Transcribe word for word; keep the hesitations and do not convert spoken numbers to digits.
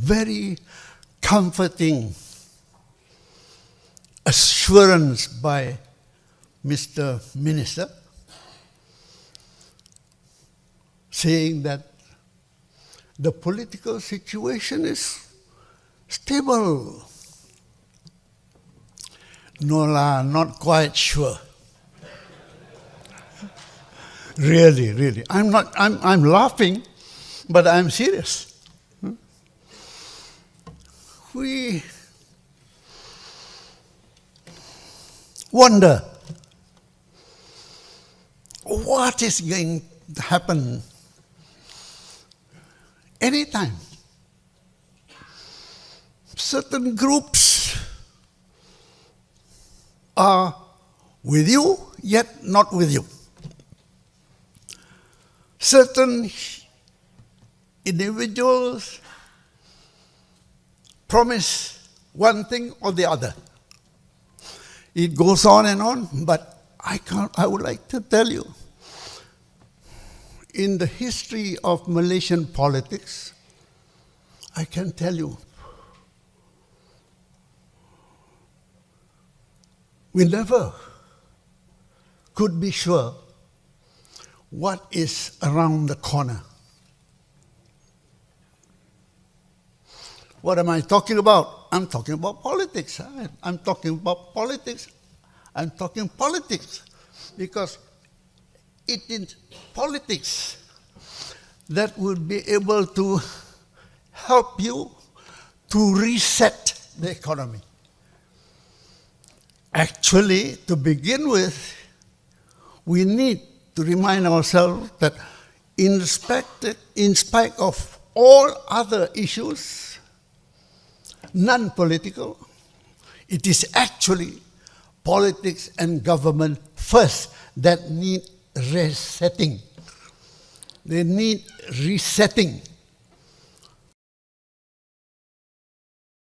very comforting assurance by Mister Minister, saying that the political situation is stable. No la, not quite sure. Really, really. I'm not, I'm, I'm laughing, but I'm serious. Hmm? We wonder what is going to happen anytime. Certain groups are with you, yet not with you. Certain individuals promise one thing or the other. It goes on and on, but I can't, I would like to tell you, in the history of Malaysian politics, I can tell you, we never could be sure what is around the corner. What am I talking about? I'm talking about politics. I'm talking about politics. I'm talking politics because it is politics that will be able to help you to reset the economy. Actually, to begin with, we need to remind ourselves that in spite of all other issues, non-political, it is actually politics and government first that need resetting. They need resetting.